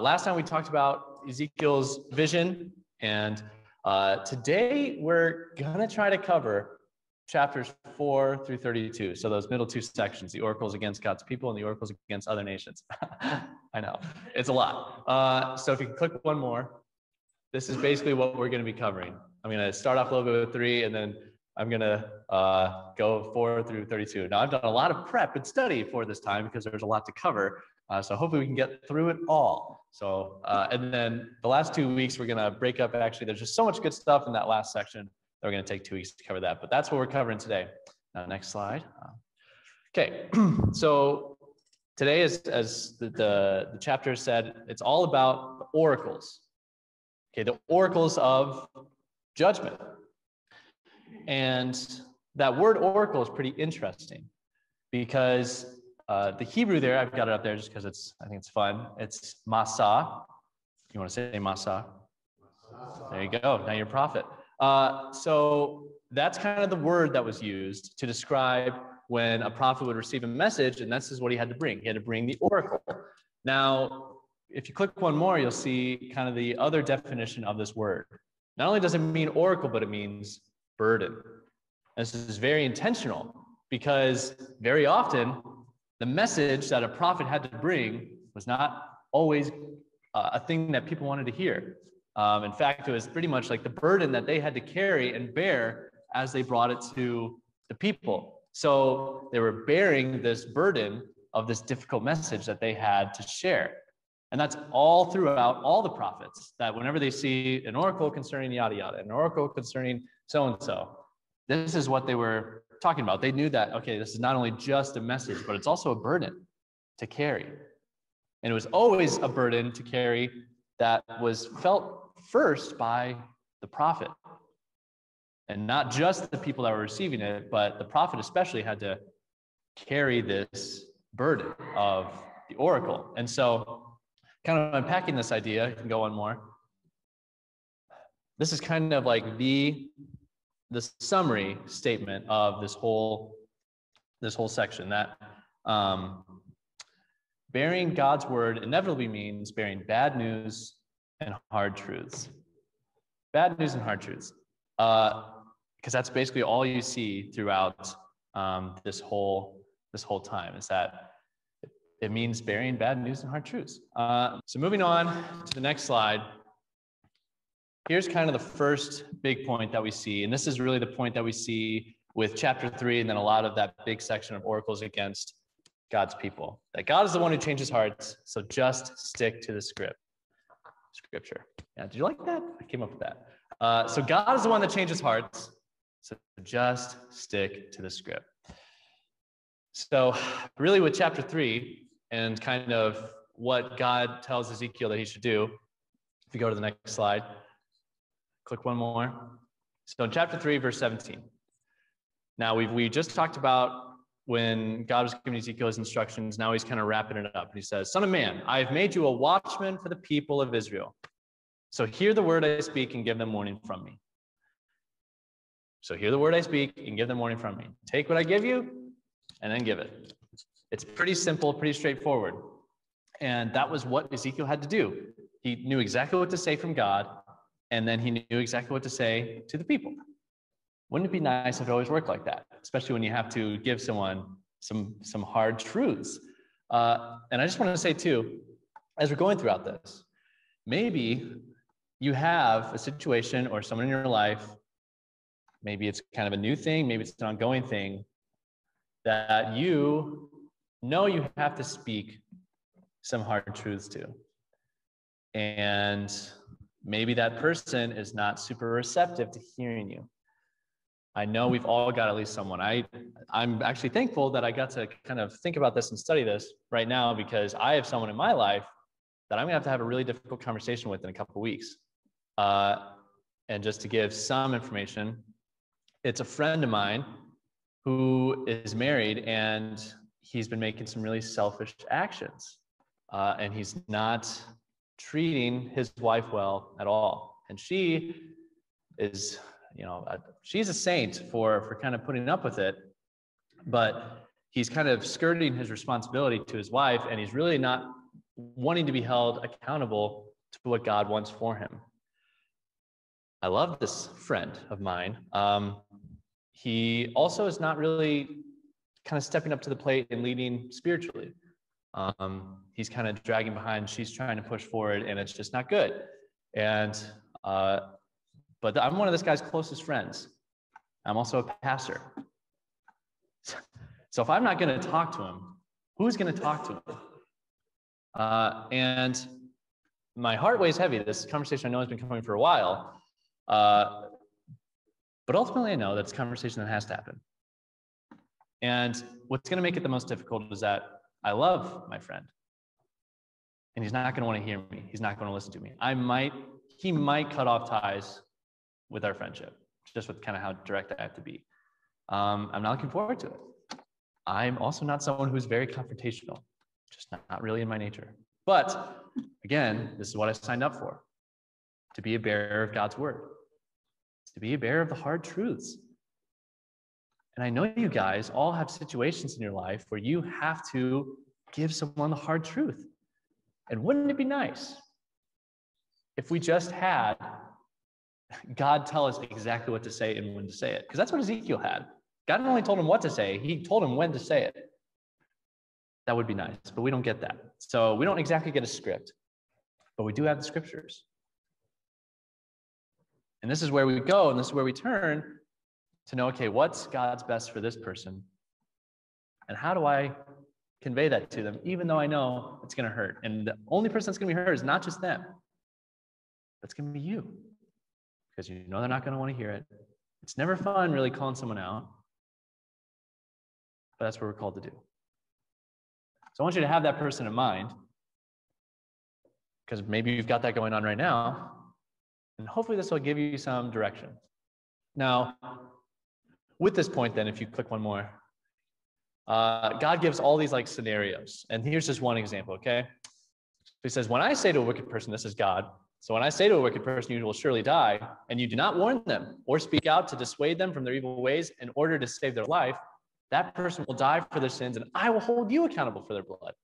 Last time we talked about Ezekiel's vision, and today we're gonna try to cover chapters 4 through 32. So those middle two sections, the oracles against God's people and the oracles against other nations. I know, it's a lot. So if you can click one more, this is basically what we're gonna be covering. I'm gonna start off a little bit with 3, and then I'm gonna go 4 through 32. Now I've done a lot of prep and study for this time because there's a lot to cover. So hopefully we can get through it all. So, and then the last 2 weeks, we're gonna break up, actually, there's just so much good stuff in that last section that we're gonna take 2 weeks to cover that, but that's what we're covering today. Now, next slide. Okay, so today is, as the chapter said, it's all about the oracles. Okay, the oracles of judgment. And that word oracle is pretty interesting because the Hebrew there, I've got it up there just because it's, I think it's fun. It's masa. You want to say masa? There you go. Now you're a prophet. So that's kind of the word that was used to describe when a prophet would receive a message, and this is what he had to bring. He had to bring the oracle. Now, if you click one more, you'll see kind of the other definition of this word. Not only does it mean oracle, but it means burden. And this is very intentional because very often, the message that a prophet had to bring was not always a thing that people wanted to hear. In fact, it was pretty much like the burden that they had to carry and bear as they brought it to the people. So they were bearing this burden of this difficult message that they had to share. And that's all throughout all the prophets, that whenever they see an oracle concerning yada yada, an oracle concerning so-and-so, this is what they were talking about. They knew that, okay, this is not only just a message, but it's also a burden to carry. And it was always a burden to carry that was felt first by the prophet. And not just the people that were receiving it, but the prophet especially had to carry this burden of the oracle. And so kind of unpacking this idea, you can go one more. This is kind of like the summary statement of this whole section, that bearing God's word inevitably means bearing bad news and hard truths. Bad news and hard truths. Because that's basically all you see throughout this whole time, is that it means bearing bad news and hard truths. So moving on to the next slide. Here's kind of the first big point that we see, and this is really the point that we see with chapter 3 and then a lot of that big section of oracles against God's people, that God is the one who changes hearts, so just stick to the scripture. Yeah, did you like that? I came up with that. So God is the one that changes hearts, so just stick to the script. So really with chapter 3 and kind of what God tells Ezekiel that he should do, if you go to the next slide, click one more. So in chapter 3, verse 17. Now we just talked about when God was giving Ezekiel his instructions. Now he's kind of wrapping it up. And he says, Son of man, I have made you a watchman for the people of Israel. So hear the word I speak and give them warning from me. Take what I give you and then give it. It's pretty simple, pretty straightforward. And that was what Ezekiel had to do. He knew exactly what to say from God. And then he knew exactly what to say to the people. Wouldn't it be nice if it always worked like that, especially when you have to give someone some hard truths? And I just want to say, too, as we're going throughout this, maybe you have a situation or someone in your life, maybe it's kind of a new thing, maybe it's an ongoing thing, that you know you have to speak some hard truths to. And maybe that person is not super receptive to hearing you. I know we've all got at least someone. I'm actually thankful that I got to kind of think about this and study this right now, because I have someone in my life that I'm gonna have to have a really difficult conversation with in a couple of weeks. And just to give some information, it's a friend of mine who is married, and he's been making some really selfish actions. And he's not treating his wife well at all. And she is, you know, she's a saint for kind of putting up with it, but he's kind of skirting his responsibility to his wife, and he's really not wanting to be held accountable to what God wants for him. I love this friend of mine. He also is not really kind of stepping up to the plate and leading spiritually. He's kind of dragging behind. She's trying to push forward, and it's just not good. And but I'm one of this guy's closest friends. I'm also a pastor. So if I'm not going to talk to him, who's going to talk to him? And my heart weighs heavy. This conversation I know has been coming for a while. But ultimately, I know that's a conversation that has to happen. And what's going to make it the most difficult is that I love my friend, and he's not going to want to hear me. He's not going to listen to me. He might cut off ties with our friendship, just with kind of how direct I have to be. I'm not looking forward to it. I'm also not someone who's very confrontational, just not really in my nature. But again, this is what I signed up for, to be a bearer of God's word, to be a bearer of the hard truths. And I know you guys all have situations in your life where you have to give someone the hard truth. And wouldn't it be nice if we just had God tell us exactly what to say and when to say it? Because that's what Ezekiel had. God not only told him what to say, he told him when to say it. That would be nice, but we don't get that. So we don't exactly get a script, but we do have the scriptures. And this is where we go, and this is where we turn to know, okay, what's God's best for this person? And how do I convey that to them, even though I know it's going to hurt? And the only person that's going to be hurt is not just them. That's going to be you, because you know they're not going to want to hear it. It's never fun really calling someone out, but that's what we're called to do. So I want you to have that person in mind, because maybe you've got that going on right now. And hopefully this will give you some direction. Now, with this point, then, if you click one more, God gives all these like scenarios. And here's just one example, okay? He says, when I say to a wicked person, this is God. So when I say to a wicked person, you will surely die, and you do not warn them or speak out to dissuade them from their evil ways in order to save their life, that person will die for their sins, and I will hold you accountable for their blood.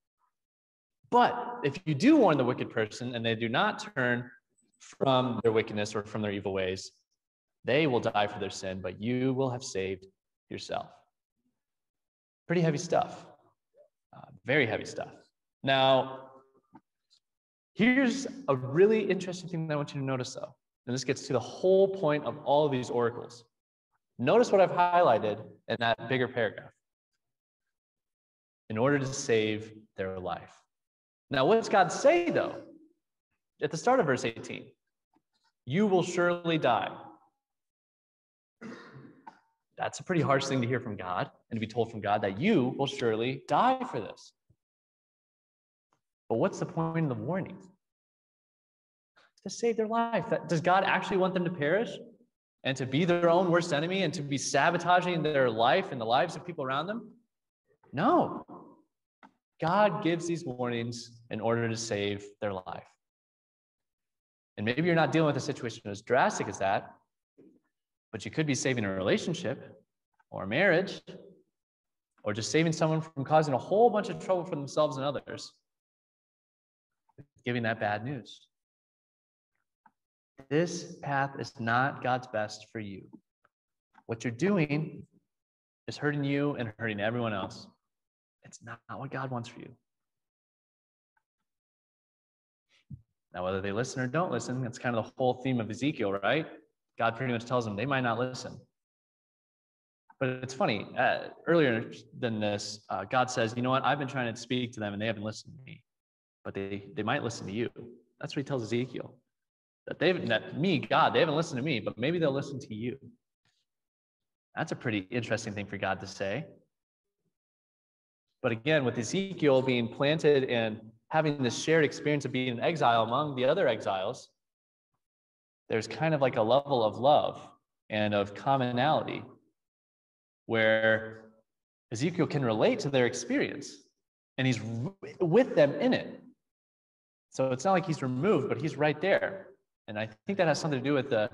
But if you do warn the wicked person and they do not turn from their wickedness or from their evil ways, they will die for their sin, but you will have saved yourself. Pretty heavy stuff. Very heavy stuff. Now, here's a really interesting thing that I want you to notice, though. And this gets to the whole point of all of these oracles. Notice what I've highlighted in that bigger paragraph. In order to save their life. Now, what does God say, though? At the start of verse 18, you will surely die. That's a pretty harsh thing to hear from God, and to be told from God that you will surely die for this. But what's the point of the warning? To save their life. Does God actually want them to perish and to be their own worst enemy and to be sabotaging their life and the lives of people around them? No. God gives these warnings in order to save their life. And maybe you're not dealing with a situation as drastic as that, but you could be saving a relationship or a marriage, or just saving someone from causing a whole bunch of trouble for themselves and others, giving that bad news. This path is not God's best for you. What you're doing is hurting you and hurting everyone else. It's not what God wants for you. Now, whether they listen or don't listen, that's kind of the whole theme of Ezekiel, right? God pretty much tells them they might not listen. But it's funny, earlier than this, God says, you know what, I've been trying to speak to them and they haven't listened to me, but they might listen to you. That's what he tells Ezekiel, that they haven't listened to me, but maybe they'll listen to you. That's a pretty interesting thing for God to say. But again, with Ezekiel being planted and having this shared experience of being in exile among the other exiles, there's kind of like a level of love and of commonality where Ezekiel can relate to their experience, and he's with them in it. So it's not like he's removed, but he's right there. And I think that has something to do with the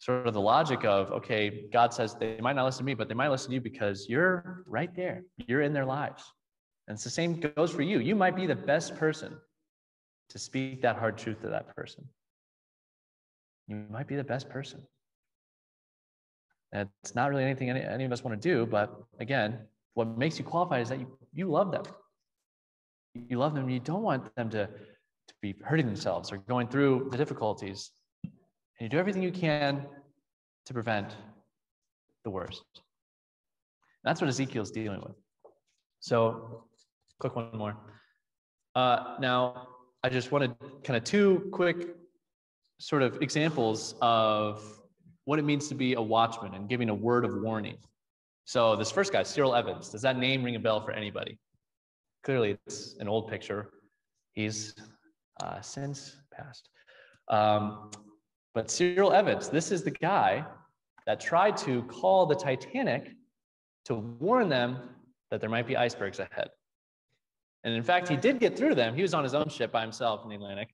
sort of the logic of, okay, God says they might not listen to me, but they might listen to you because you're right there. You're in their lives. And it's the same goes for you. You might be the best person to speak that hard truth to that person. You might be the best person. And it's not really anything any of us want to do, but again, what makes you qualified is that you love them. You love them. You don't want them to be hurting themselves or going through the difficulties. And you do everything you can to prevent the worst. And that's what Ezekiel's dealing with. So, click one more. Now, I just wanted kind of two quick sort of examples of what it means to be a watchman and giving a word of warning. So this first guy, Cyril Evans, does that name ring a bell for anybody? Clearly, it's an old picture. He's since passed. But Cyril Evans, this is the guy that tried to call the Titanic to warn them that there might be icebergs ahead. And in fact, he did get through to them. He was on his own ship by himself in the Atlantic.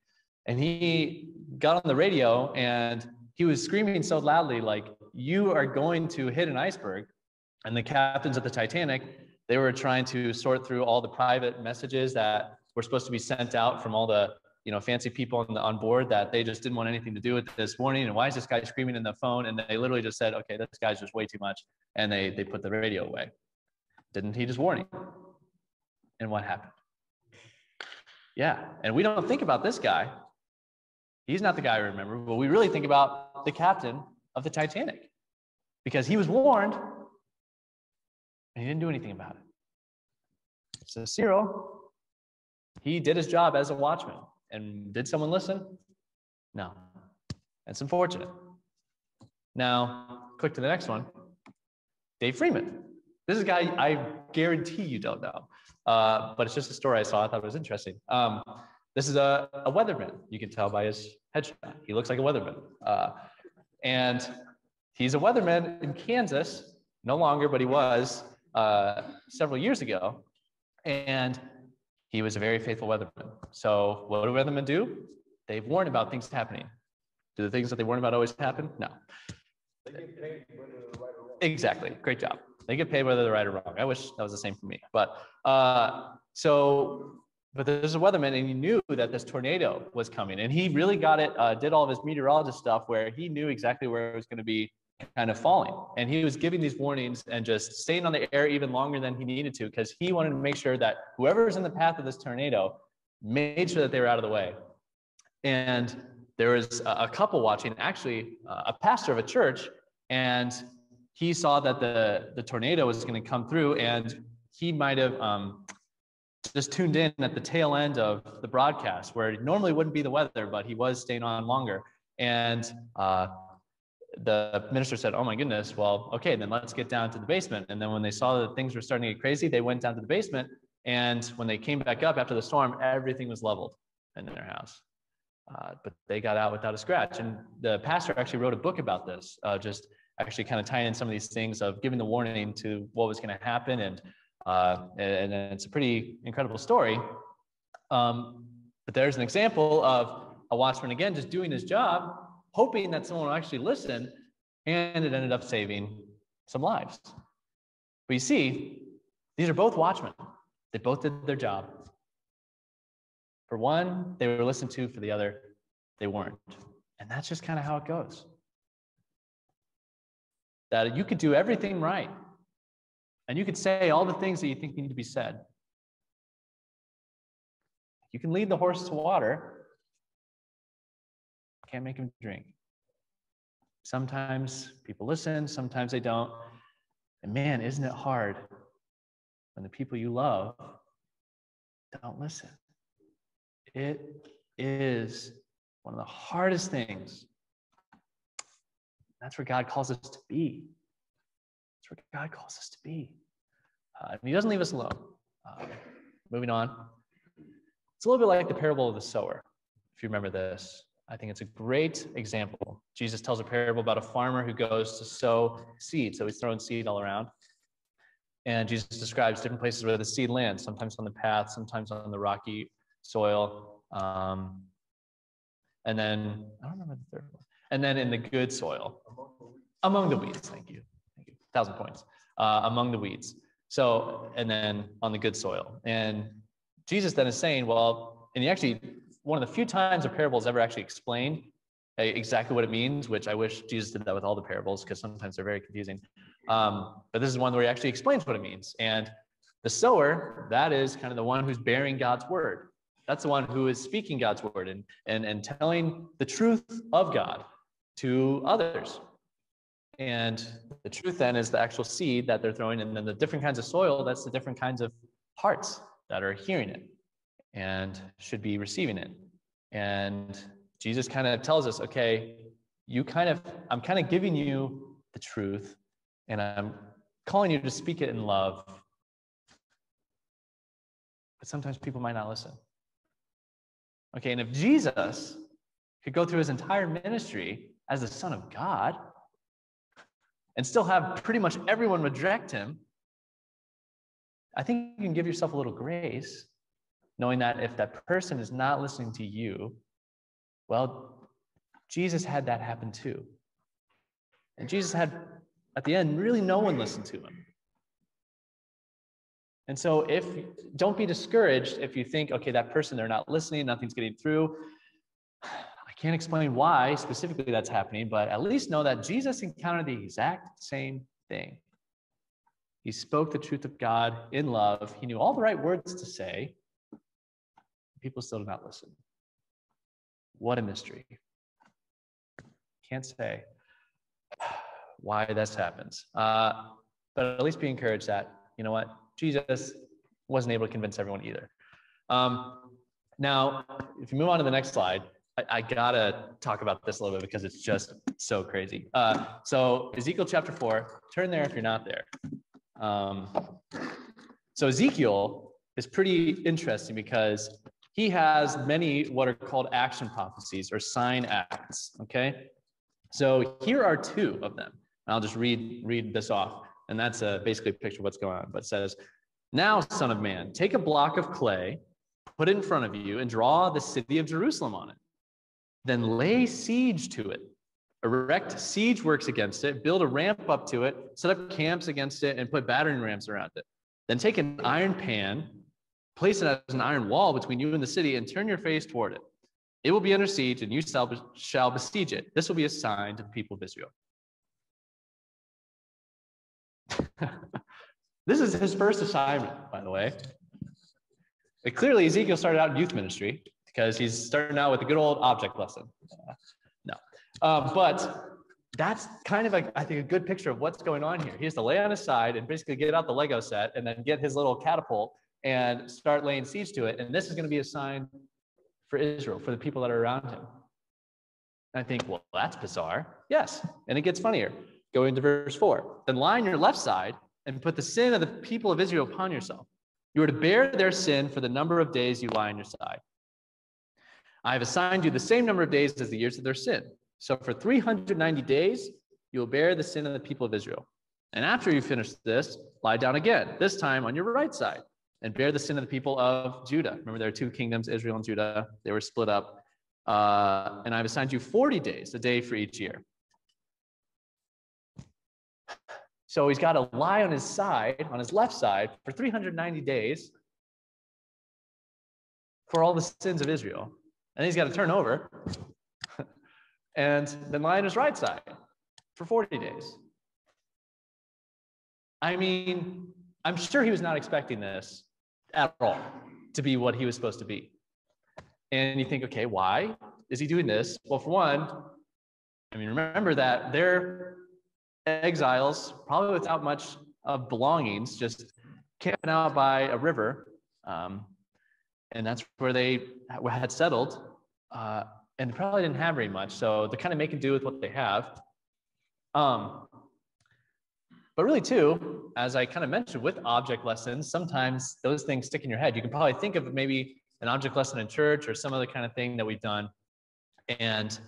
And he got on the radio and he was screaming so loudly, like, you are going to hit an iceberg. And the captains of the Titanic, they were trying to sort through all the private messages that were supposed to be sent out from all the, you know, fancy people on board, that they just didn't want anything to do with this warning. And why is this guy screaming in the phone? And they literally just said, okay, this guy's just way too much. And they put the radio away. Didn't he just warn him? And what happened? Yeah, and we don't think about this guy. He's not the guy I remember, but we really think about the captain of the Titanic, because he was warned and he didn't do anything about it. So Cyril, he did his job as a watchman. And did someone listen? No. That's unfortunate. Now, click to the next one. Dave Freeman. This is a guy I guarantee you don't know, but it's just a story I saw. I thought it was interesting. This is a weatherman. You can tell by his headshot. He looks like a weatherman. And he's a weatherman in Kansas, no longer, but he was several years ago. And he was a very faithful weatherman. So what do weathermen do? They warn about things happening. Do the things that they warn about always happen? No. They get paid whether they're right or wrong. Exactly. Great job. They get paid whether they're right or wrong. I wish that was the same for me. But but there's a weatherman, and he knew that this tornado was coming, and he really got it, did all of his meteorologist stuff where he knew exactly where it was going to be kind of falling. And he was giving these warnings and just staying on the air even longer than he needed to, because he wanted to make sure that whoever was in the path of this tornado made sure that they were out of the way. And there was a couple watching, actually a pastor of a church, and he saw that the tornado was going to come through, and he might have just tuned in at the tail end of the broadcast, where it normally wouldn't be the weather, but he was staying on longer. And the minister said, oh my goodness, well, okay, then let's get down to the basement. And then when they saw that things were starting to get crazy, they went down to the basement. And when they came back up after the storm, everything was leveled in their house. But they got out without a scratch. And the pastor actually wrote a book about this, just actually kind of tying in some of these things of giving the warning to what was going to happen. And it's a pretty incredible story. But there's an example of a watchman, again, just doing his job, hoping that someone will actually listen, and it ended up saving some lives. But you see, these are both watchmen. They both did their job. For one, they were listened to. For the other, they weren't. And that's just kind of how it goes. That you could do everything right, and you could say all the things that you think need to be said. You can lead the horse to water, can't make him drink. Sometimes people listen, sometimes they don't. And man, isn't it hard when the people you love don't listen? It is one of the hardest things. That's where God calls us to be. That's where God calls us to be. And he doesn't leave us alone. Moving on. It's a little bit like the parable of the sower, if you remember this. I think it's a great example. Jesus tells a parable about a farmer who goes to sow seed. So he's throwing seed all around. And Jesus describes different places where the seed lands, sometimes on the path, sometimes on the rocky soil. And then, I don't remember the third one. And then in the good soil, among the weeds, thank you, 1,000 points, among the weeds. So, and then on the good soil. And Jesus then is saying, well, and he actually, one of the few times a parable is ever actually explained exactly what it means, which I wish Jesus did that with all the parables, because sometimes they're very confusing. But this is one where he actually explains what it means. And the sower, that is kind of the one who's bearing God's word. That's the one who is speaking God's word and telling the truth of God to others. And the truth then is the actual seed that they're throwing, and then the different kinds of soil, that's the different kinds of hearts that are hearing it and should be receiving it. And Jesus kind of tells us, okay, I'm kind of giving you the truth, and I'm calling you to speak it in love. But sometimes people might not listen. Okay, and if Jesus could go through his entire ministry as the Son of God and still have pretty much everyone reject him, I think you can give yourself a little grace, knowing that if that person is not listening to you, well, Jesus had that happen too. And Jesus had, at the end, really no one listened to him. And so don't be discouraged if you think, okay, that person, they're not listening, nothing's getting through. I can't explain why specifically that's happening, but at least know that Jesus encountered the exact same thing. He spoke the truth of God in love. He knew all the right words to say. People still do not listen. What a mystery. Can't say why this happens. But at least be encouraged that, you know what? Jesus wasn't able to convince everyone either. Now, if you move on to the next slide, I gotta talk about this a little bit because it's just so crazy. So Ezekiel chapter 4, turn there if you're not there. So Ezekiel is pretty interesting because he has many what are called action prophecies or sign acts, okay? So here are two of them. And I'll just read this off. And that's basically a picture of what's going on. But it says, now, son of man, take a block of clay, put it in front of you, and draw the city of Jerusalem on it. Then lay siege to it. Erect siege works against it, build a ramp up to it, set up camps against it, and put battering rams around it. Then take an iron pan, place it as an iron wall between you and the city, and turn your face toward it. It will be under siege, and you shall besiege it. This will be a sign to the people of Israel. This is his first assignment, by the way. But clearly, Ezekiel started out in youth ministry because he's starting out with a good old object lesson. But that's kind of, I think, a good picture of what's going on here. He has to lay on his side and basically get out the Lego set and then get his little catapult and start laying siege to it. And this is going to be a sign for Israel, for the people that are around him. And I think, well, that's bizarre. Yes. And it gets funnier. Go into verse 4. Then lie on your left side and put the sin of the people of Israel upon yourself. You are to bear their sin for the number of days you lie on your side. I have assigned you the same number of days as the years of their sin. So for 390 days, you will bear the sin of the people of Israel. And after you finish this, lie down again, this time on your right side, and bear the sin of the people of Judah. Remember, there are two kingdoms, Israel and Judah. They were split up. And I have assigned you 40 days, a day for each year. So he's got to lie on his side, on his left side, for 390 days for all the sins of Israel. And he's got to turn over and then lie on his right side for 40 days. I mean, I'm sure he was not expecting this at all to be what he was supposed to be. And you think, okay, why is he doing this? Well, for one, I mean, remember that they're exiles, probably without much of belongings, just camping out by a river, and that's where they had settled, and probably didn't have very much, so they're kind of making do with what they have. But really too, as I kind of mentioned with object lessons, sometimes those things stick in your head. You can probably think of maybe an object lesson in church or some other kind of thing that we've done, and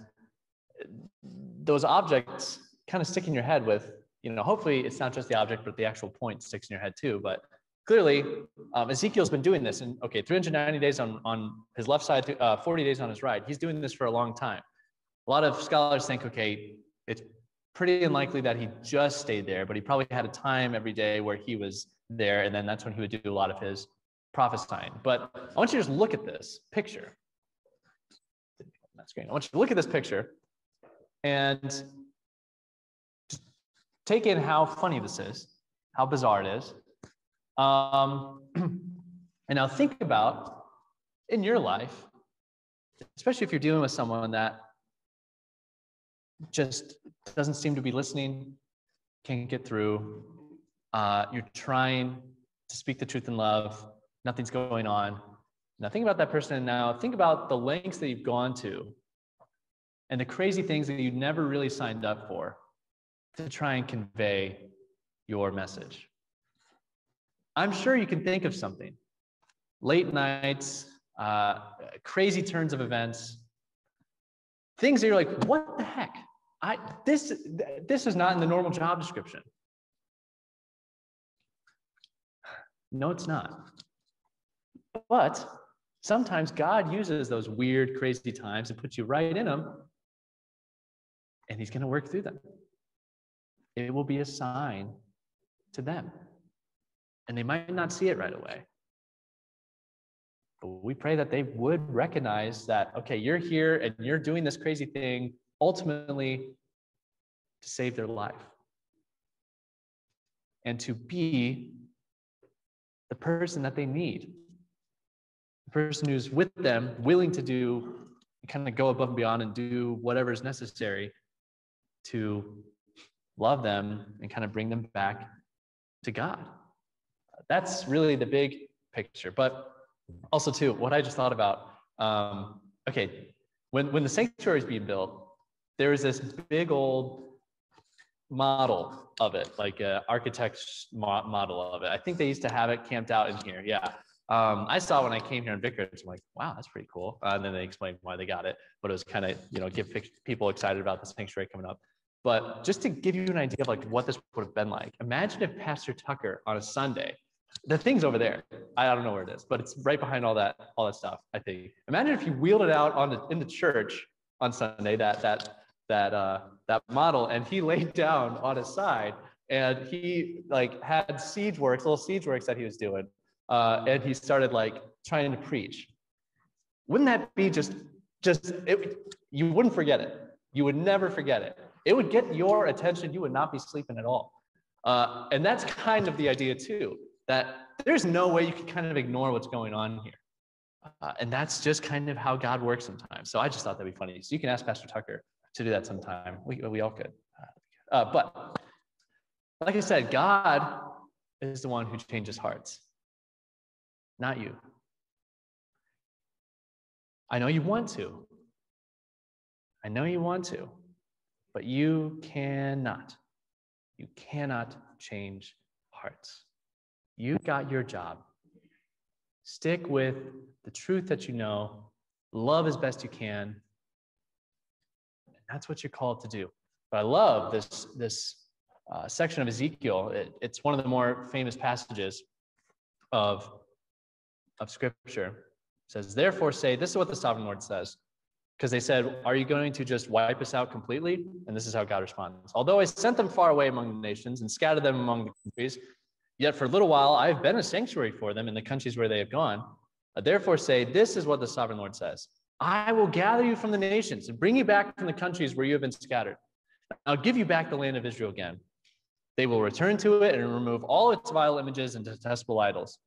those objects kind of stick in your head with, you know, hopefully it's not just the object, but the actual point sticks in your head too. But clearly, Ezekiel's been doing this, and okay, 390 days on his left side, 40 days on his right. He's doing this for a long time. A lot of scholars think, okay, it's pretty unlikely that he just stayed there, but he probably had a time every day where he was there, and then that's when he would do a lot of his prophesying. But I want you to just look at this picture. on that screen. I want you to look at this picture and take in how funny this is, how bizarre it is. And now think about in your life, especially if you're dealing with someone that just doesn't seem to be listening, can't get through, you're trying to speak the truth in love, nothing's going on. Now think about that person, and now think about the lengths that you've gone to and the crazy things that you never really signed up for to try and convey your message. I'm sure you can think of something. Late nights, crazy turns of events, things that you're like, what the heck? This is not in the normal job description. No, it's not. But sometimes God uses those weird, crazy times and puts you right in them, and he's going to work through them. It will be a sign to them, and they might not see it right away. But we pray that they would recognize that, okay, you're here and you're doing this crazy thing, ultimately to save their life and to be the person that they need, the person who's with them, willing to do, kind of go above and beyond and do whatever is necessary to love them and kind of bring them back to God. That's really the big picture. But also, too, what I just thought about, okay, when the sanctuary is being built, there is this big old model of it, like an architect's model of it. I think they used to have it camped out in here. Yeah. I saw it when I came here in Vicarage. I'm like, wow, that's pretty cool. And then they explained why they got it. But it was kind of, you know, get people excited about the sanctuary coming up. But just to give you an idea of like what this would have been like, imagine if Pastor Tucker on a Sunday, the thing's over there. I don't know where it is, but it's right behind all that stuff, I think. Imagine if you wheeled it out in the church on Sunday, that model, and he laid down on his side, and he like had siege works, little siege works that he was doing, and he started like trying to preach. Wouldn't that be you wouldn't forget it. You would never forget it. It would get your attention. You would not be sleeping at all. And that's kind of the idea too, that there's no way you can kind of ignore what's going on here. And that's just kind of how God works sometimes. So I just thought that'd be funny. So you can ask Pastor Tucker to do that sometime. We all could. But like I said, God is the one who changes hearts, not you. I know you want to. I know you want to, but you cannot. You cannot change hearts. You've got your job. Stick with the truth that you know, love as best you can. And that's what you're called to do. But I love this section of Ezekiel. It's one of the more famous passages of Scripture. It says, therefore say, this is what the sovereign Lord says. Because they said, are you going to just wipe us out completely? And this is how God responds. Although I sent them far away among the nations and scattered them among the countries, yet for a little while, I've been a sanctuary for them in the countries where they have gone. Therefore say, this is what the sovereign Lord says. I will gather you from the nations and bring you back from the countries where you have been scattered. I'll give you back the land of Israel again. They will return to it and remove all its vile images and detestable idols.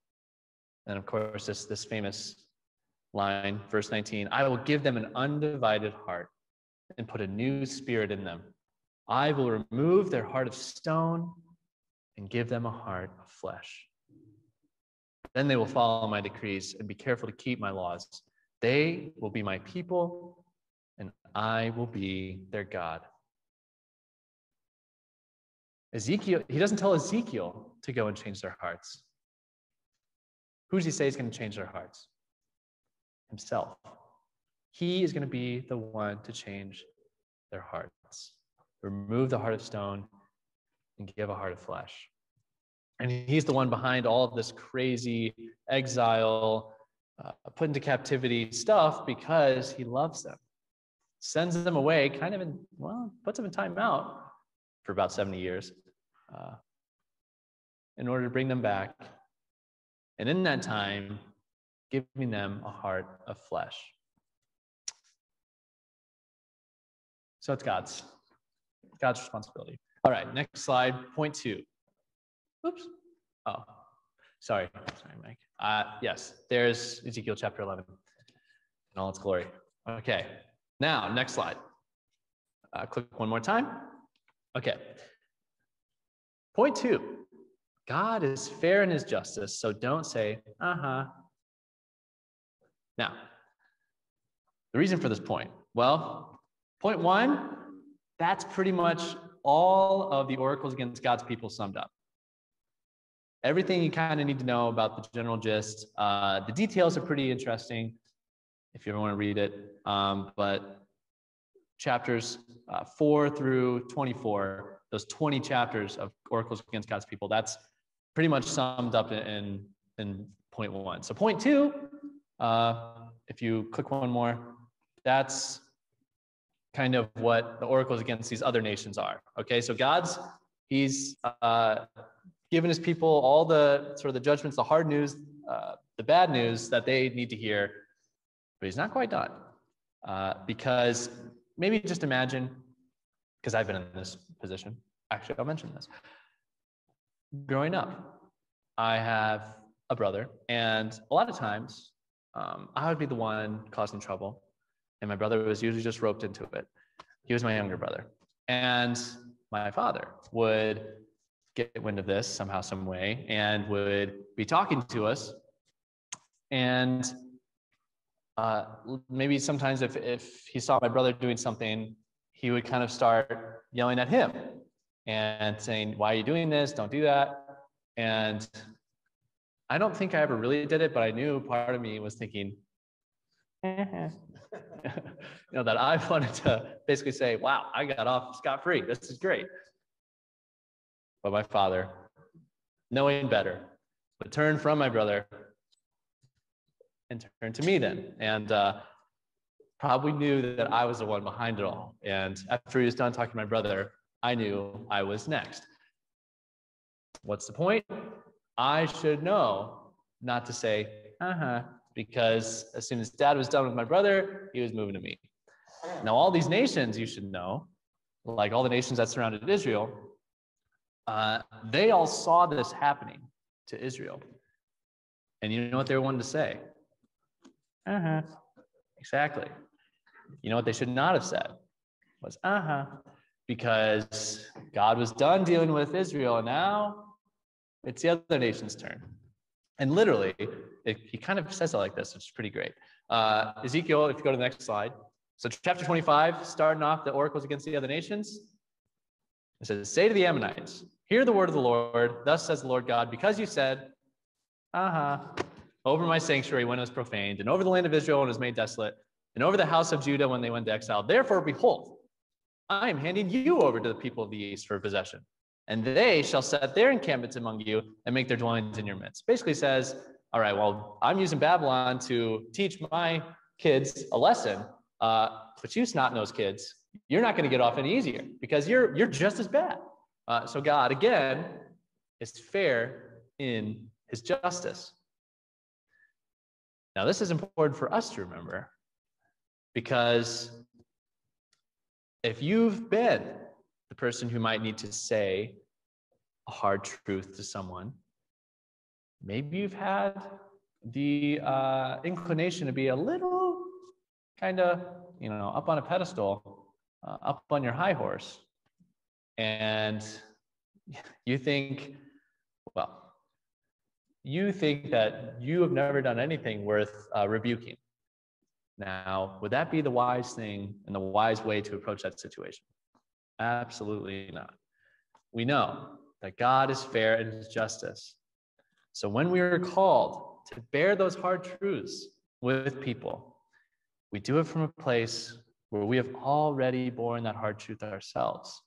And of course, this famous line, verse 19, I will give them an undivided heart and put a new spirit in them. I will remove their heart of stone and give them a heart of flesh. Then they will follow my decrees and be careful to keep my laws. They will be my people, and I will be their God. Ezekiel, he doesn't tell Ezekiel to go and change their hearts. Who does he say is going to change their hearts? Himself. He is going to be the one to change their hearts. Remove the heart of stone and give a heart of flesh. And he's the one behind all of this crazy exile, put into captivity stuff, because he loves them. Sends them away, puts them in time out for about 70 years in order to bring them back. And in that time, giving them a heart of flesh. So it's God's responsibility. All right, next slide, point two. Oops. Oh, sorry, Mike. Yes, there's Ezekiel chapter 11 in all its glory. Okay, now next slide. Click one more time. Okay. Point two, God is fair in his justice, so don't say, Now, the reason for this point, well, point one, that's pretty much all of the oracles against God's people summed up. Everything you kind of need to know about the general gist. The details are pretty interesting if you ever want to read it, but chapters 4 through 24, those 20 chapters of oracles against God's people, that's pretty much summed up in point one. So point two, if you click one more, that's kind of what the oracles against these other nations are. Okay, so he's given his people all the sort of the judgments, the hard news, the bad news that they need to hear, but he's not quite done. Because maybe just imagine, because I've been in this position, actually I'll mention this. Growing up, I have a brother, and a lot of times I would be the one causing trouble, and my brother was usually just roped into it. He was my younger brother, and my father would get wind of this somehow, some way, and would be talking to us, and maybe sometimes if he saw my brother doing something, he would kind of start yelling at him and saying, why are you doing this? Don't do that. And I don't think I ever really did it, but I knew part of me was thinking, that I wanted to basically say, wow, I got off scot-free. This is great. But my father, knowing better, would turn from my brother and turn to me then, and probably knew that I was the one behind it all. And after he was done talking to my brother, I knew I was next. What's the point? I should know not to say, because as soon as dad was done with my brother, he was moving to me. Now, all these nations, you should know, like all the nations that surrounded Israel, they all saw this happening to Israel. And you know what they wanted to say? Exactly. You know what they should not have said was because God was done dealing with Israel, and now it's the other nation's turn. And literally, he kind of says it like this, which is pretty great. Ezekiel, if you go to the next slide. So chapter 25, starting off the oracles against the other nations. It says, say to the Ammonites, hear the word of the Lord. Thus says the Lord God, because you said, over my sanctuary when it was profaned, and over the land of Israel when it was made desolate, and over the house of Judah when they went to exile. Therefore, behold, I am handing you over to the people of the east for possession, and they shall set their encampments among you and make their dwellings in your midst. Basically says, all right, well, I'm using Babylon to teach my kids a lesson, but you snot-nosed kids, you're not going to get off any easier because you're just as bad. So God, again, is fair in his justice. Now, this is important for us to remember, because if you've been the person who might need to say a hard truth to someone, maybe you've had the inclination to be a little kind of, up on a pedestal, up on your high horse. And you think that you have never done anything worth rebuking. Now, would that be the wise thing and the wise way to approach that situation? Absolutely not. We know that God is fair in his justice. So when we are called to bear those hard truths with people, we do it from a place where we have already borne that hard truth ourselves,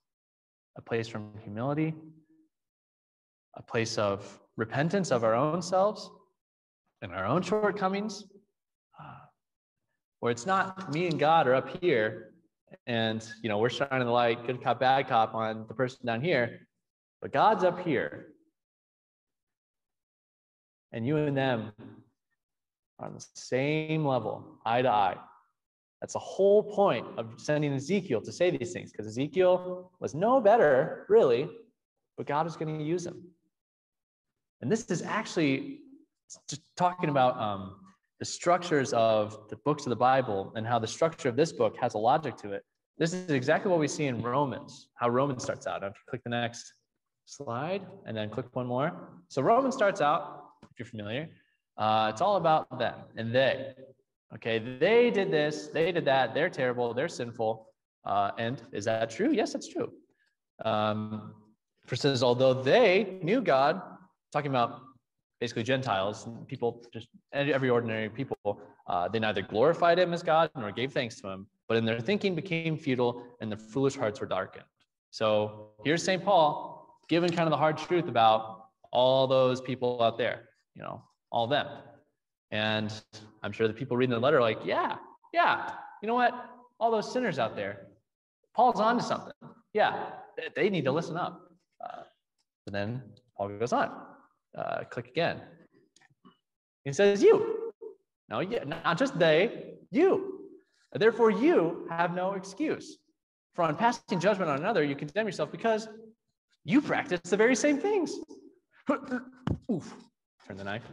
a place from humility, a place of repentance of our own selves and our own shortcomings, where it's not me and God are up here and, we're shining the light, good cop, bad cop on the person down here, but God's up here and you and them are on the same level, eye to eye, That's the whole point of sending Ezekiel to say these things, because Ezekiel was no better, really, but God was going to use him. And this is actually just talking about the structures of the books of the Bible and how the structure of this book has a logic to it. This is exactly what we see in Romans, how Romans starts out. If you click the next slide and then click one more. So Romans starts out, if you're familiar, it's all about them and they. Okay, they did this, they did that, they're terrible, they're sinful. And is that true? Yes, it's true. For it says, although they knew God, talking about basically Gentiles, and people, just every ordinary people, they neither glorified him as God nor gave thanks to him, but in their thinking became futile and their foolish hearts were darkened. So here's St. Paul giving kind of the hard truth about all those people out there, you know, all them. And I'm sure the people reading the letter are like, yeah, you know what? All those sinners out there, Paul's on to something. Yeah, they need to listen up. But then Paul goes on. Click again. It says you. No, yeah, not just they, you. Therefore, you have no excuse. For on passing judgment on another, you condemn yourself because you practice the very same things. Oof, turn the knife.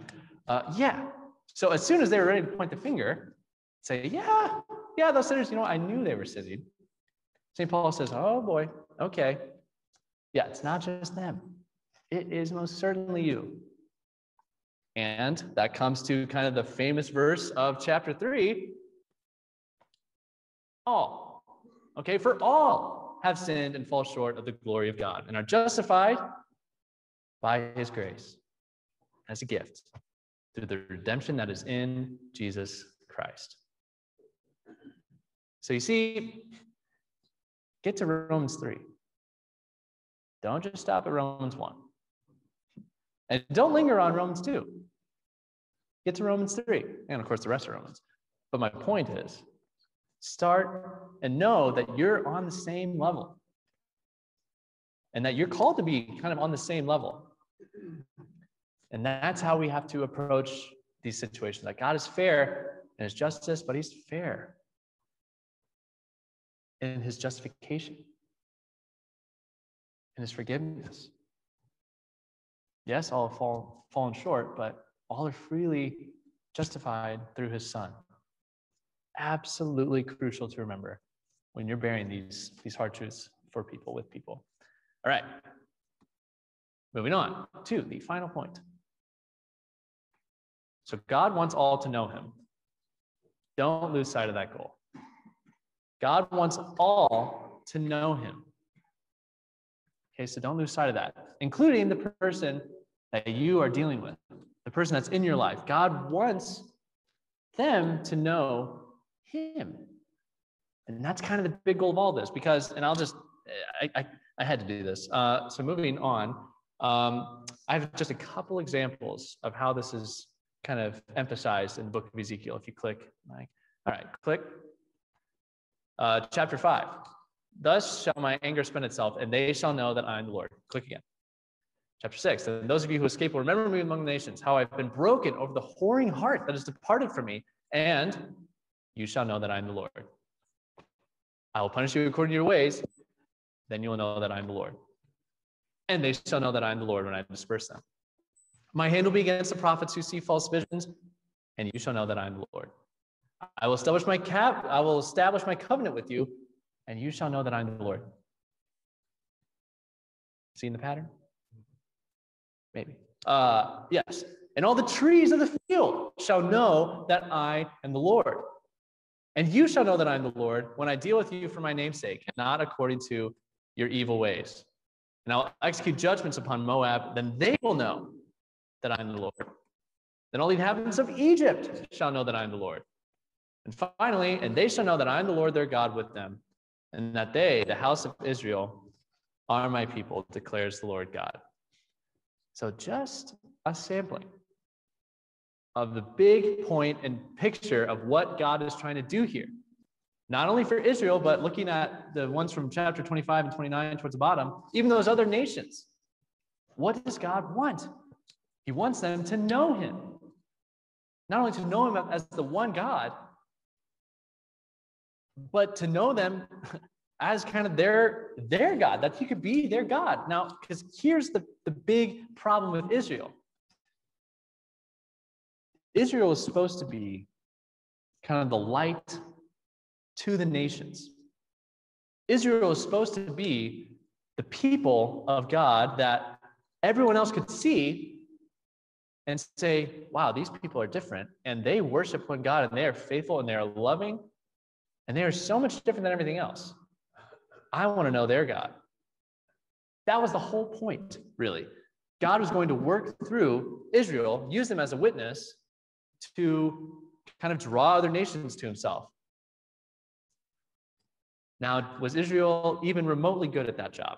Yeah. So as soon as they were ready to point the finger, say, yeah, those sinners, you know, I knew they were sinning. St. Paul says, oh boy, okay. Yeah, it's not just them. It is most certainly you. And that comes to kind of the famous verse of chapter 3. All. Okay, for all have sinned and fall short of the glory of God and are justified by his grace as a gift through the redemption that is in Jesus Christ. So you see, get to Romans 3. Don't just stop at Romans 1. And don't linger on Romans 2. Get to Romans 3, and of course the rest of Romans. But my point is, start and know that you're on the same level. And that you're called to be kind of on the same level. And that's how we have to approach these situations. That God is fair in his justice, but he's fair in his justification, in his forgiveness. Yes, all have fallen short, but all are freely justified through his son. Absolutely crucial to remember when you're bearing these hard truths for people, with people. All right, moving on to the final point. So God wants all to know him. Don't lose sight of that goal. God wants all to know him. Okay, so don't lose sight of that, including the person that you are dealing with, the person that's in your life. God wants them to know him. And that's kind of the big goal of all this, because, and I had to do this. So moving on, I have just a couple examples of how this is kind of emphasized in the book of Ezekiel. If you click, like, all right, click. Chapter 5. Thus shall my anger spend itself, and they shall know that I am the Lord. Click again. Chapter 6. And those of you who escape will remember me among the nations, how I've been broken over the whoring heart that has departed from me, and you shall know that I am the Lord. I will punish you according to your ways, then you will know that I am the Lord. And they shall know that I am the Lord when I disperse them. My hand will be against the prophets who see false visions, and you shall know that I am the Lord. I will establish my covenant with you, and you shall know that I am the Lord. Seen the pattern? Maybe. Yes. And all the trees of the field shall know that I am the Lord. And you shall know that I am the Lord when I deal with you for my name's sake, and not according to your evil ways. And I'll execute judgments upon Moab, then they will know that I am the Lord. Then all the inhabitants of Egypt shall know that I am the Lord. And finally, and they shall know that I am the Lord their God with them, and that they, the house of Israel, are my people, declares the Lord God. So just a sampling of the big point and picture of what God is trying to do here. Not only for Israel, but looking at the ones from chapter 25 and 29 towards the bottom, even those other nations. What does God want? He wants them to know him. Not only to know him as the one God, but to know them as kind of their God, that you could be their God. Now, because here's the big problem with Israel. Israel is supposed to be kind of the light to the nations. Israel is supposed to be the people of God that everyone else could see and say, wow, these people are different, and they worship one God, and they are faithful, and they are loving, and they are so much different than everything else. I want to know their God. That was the whole point, really. God was going to work through Israel, use them as a witness to kind of draw other nations to himself. Now, was Israel even remotely good at that job?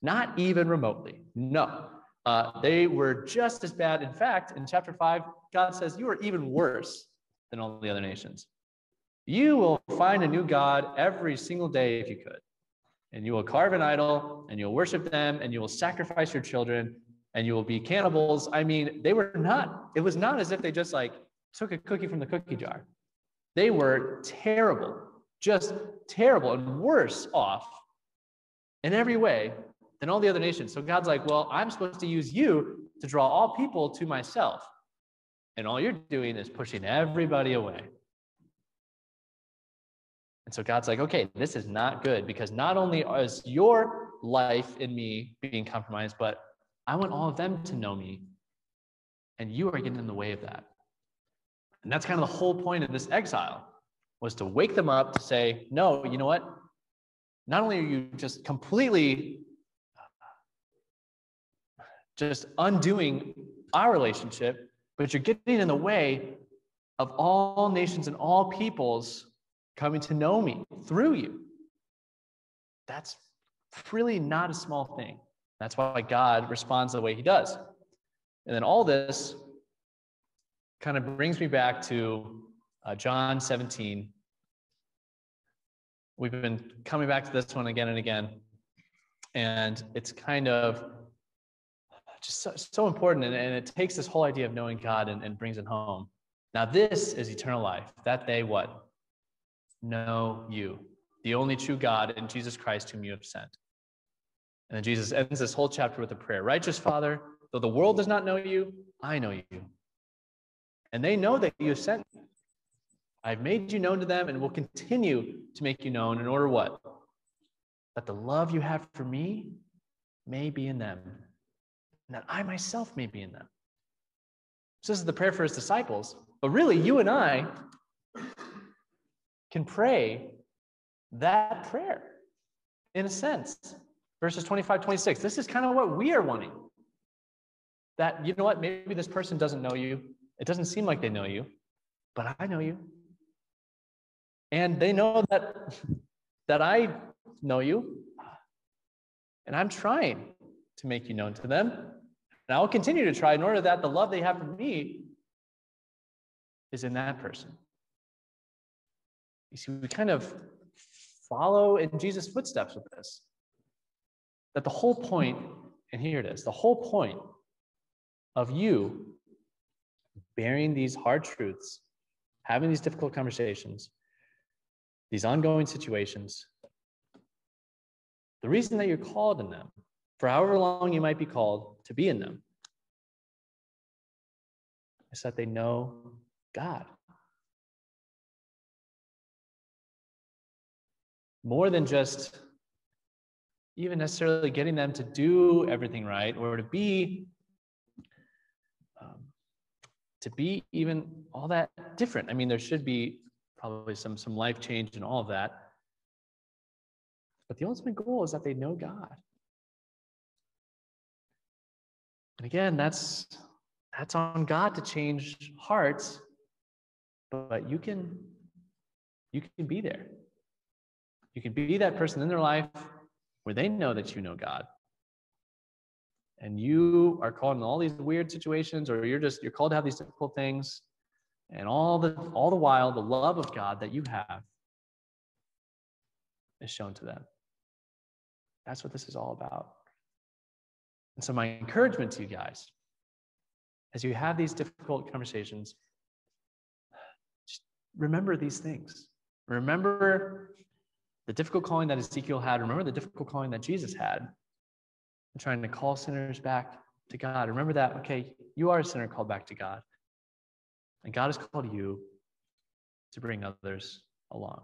Not even remotely. No. They were just as bad. In fact, in chapter 5, God says, you are even worse than all the other nations. You will find a new God every single day if you could. And you will carve an idol, and you'll worship them, and you will sacrifice your children, and you will be cannibals. I mean, they were not, it was not as if they just like took a cookie from the cookie jar. They were terrible, just terrible, and worse off in every way than all the other nations. So God's like, well, I'm supposed to use you to draw all people to myself. And all you're doing is pushing everybody away. And so God's like, okay, this is not good, because not only is your life in me being compromised, but I want all of them to know me, and you are getting in the way of that. And that's kind of the whole point of this exile, was to wake them up to say, no, you know what? Not only are you just completely just undoing our relationship, but you're getting in the way of all nations and all peoples coming to know me through you. That's really not a small thing. That's why God responds the way he does. And then all this kind of brings me back to John 17. We've been coming back to this one again and again. And it's kind of just so important. And it takes this whole idea of knowing God and brings it home. Now, this is eternal life, that they what? Know you, the only true God, and Jesus Christ, whom you have sent. And then Jesus ends this whole chapter with a prayer. Righteous Father, though the world does not know you, I know you. And they know that you have sent me. I've made you known to them and will continue to make you known in order what? That the love you have for me may be in them, and that I myself may be in them. So this is the prayer for his disciples. But really, you and I can pray that prayer, in a sense. Verses 25, 26, this is kind of what we are wanting. That, you know what, maybe this person doesn't know you. It doesn't seem like they know you, but I know you. And they know that I know you. And I'm trying to make you known to them. And I will continue to try in order that the love they have for me is in that person. You see, we kind of follow in Jesus' footsteps with this. That the whole point, and here it is, the whole point of you bearing these hard truths, having these difficult conversations, these ongoing situations, the reason that you're called in them, for however long you might be called to be in them, is that they know God. More than just even necessarily getting them to do everything right, or to be even all that different. I mean, there should be probably some life change and all of that. But the ultimate goal is that they know God. And again, that's on God to change hearts, but you can be there. You can be that person in their life where they know that you know God. And you are called in all these weird situations, or you're called to have these difficult things. And all the while, the love of God that you have is shown to them. That's what this is all about. And so my encouragement to you guys, as you have these difficult conversations, just remember these things. Remember the difficult calling that Ezekiel had. Remember the difficult calling that Jesus had. And trying to call sinners back to God. Remember that, okay, you are a sinner called back to God. And God has called you to bring others along.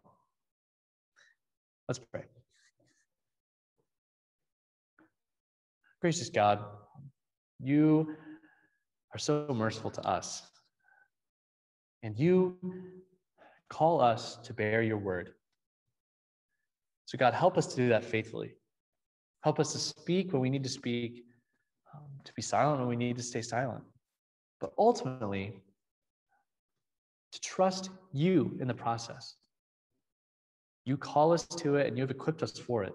Let's pray. Gracious God, you are so merciful to us. And you call us to bear your word. So God, help us to do that faithfully. Help us to speak when we need to speak, to be silent when we need to stay silent. But ultimately, to trust you in the process. You call us to it, and you have equipped us for it.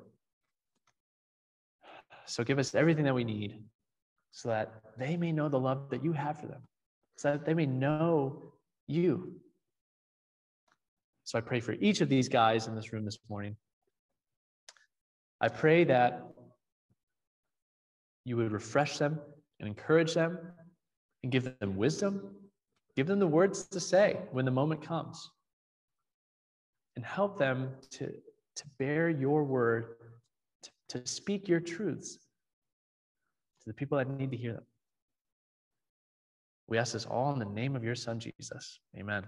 So give us everything that we need so that they may know the love that you have for them, so that they may know you. So I pray for each of these guys in this room this morning. I pray that you would refresh them and encourage them and give them wisdom. Give them the words to say when the moment comes. And help them to bear your word, to speak your truths to the people that need to hear them. We ask this all in the name of your Son, Jesus. Amen.